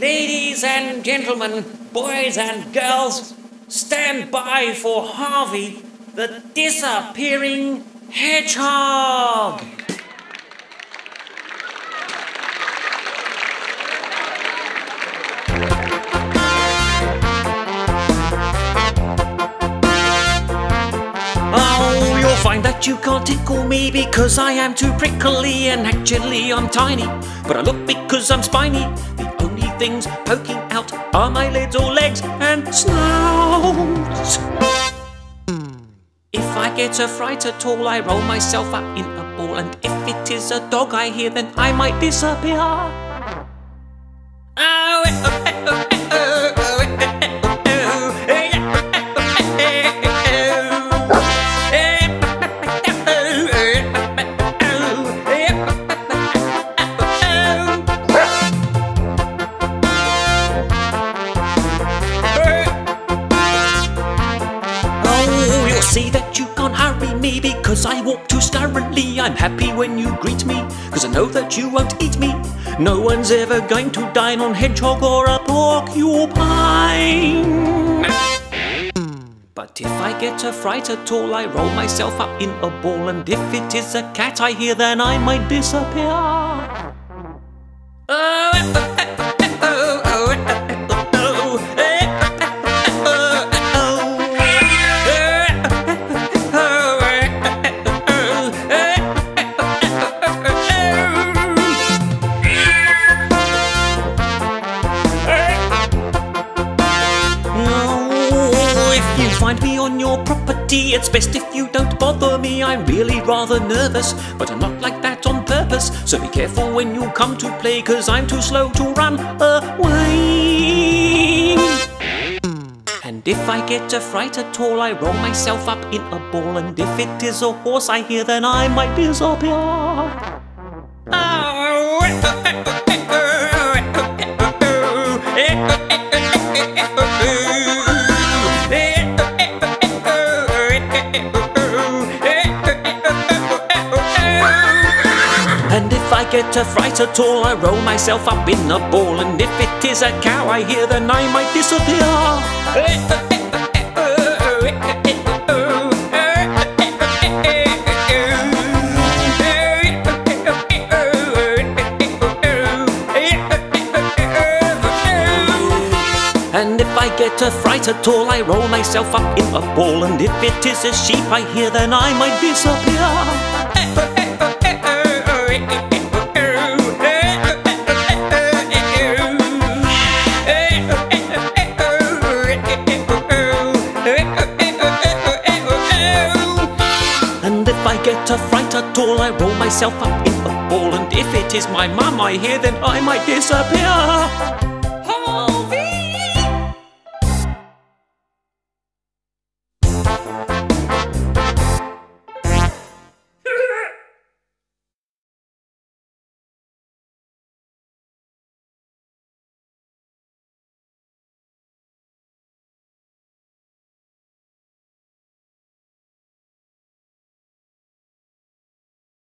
Ladies and gentlemen, boys and girls, stand by for Harvey the Disappearing Hedgehog! Oh, you'll find that you can't tickle me because I am too prickly, and actually I'm tiny, but I look big because I'm spiny. Things poking out are my lids or legs and snouts. If I get a fright at all, I roll myself up in a ball, and if it is a dog I hear, then I might disappear. See that you can't hurry me because I walk too scurrily. I'm happy when you greet me because I know that you won't eat me. No one's ever going to dine on hedgehog or a porcupine. But if I get a fright at all, I roll myself up in a ball, and if it is a cat I hear, then I might disappear. Find me on your property, it's best if you don't bother me. I'm really rather nervous, but I'm not like that on purpose, so be careful when you come to play, cause I'm too slow to run away. And if I get a fright at all, I roll myself up in a ball, and if it is a horse I hear, then I might disappear. If I get a fright at all, I roll myself up in a ball, and if it is a cow I hear, then I might disappear. And if I get a fright at all, I roll myself up in a ball, and if it is a sheep I hear, then I might disappear. If I get a fright at all, I roll myself up in a ball, and if it is my mum I hear, then I might disappear.